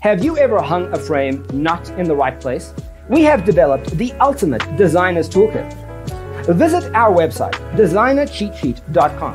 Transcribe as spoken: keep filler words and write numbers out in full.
Have you ever hung a frame not in the right place? We have developed the ultimate designer's toolkit. Visit our website, designer cheat sheet dot com.